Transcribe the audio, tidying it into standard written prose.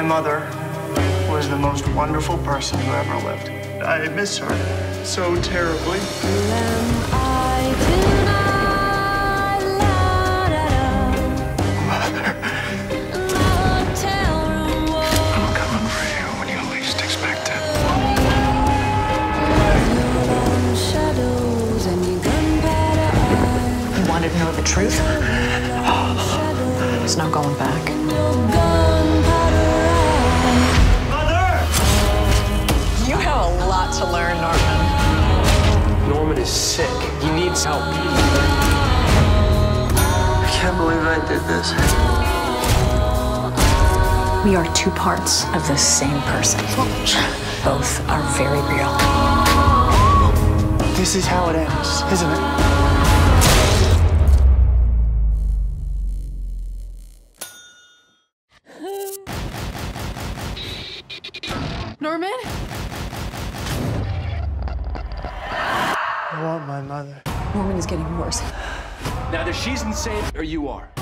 My mother was the most wonderful person who ever lived. I miss her so terribly. Mother. I'm coming for you when you least expect it. You wanted to know the truth? There's no going back. To learn, Norman. Norman is sick. He needs help. I can't believe I did this. We are two parts of the same person. Both are very real. This is how it ends, isn't it? Norman? I want my mother. Norman is getting worse. Now, either she's insane or you are.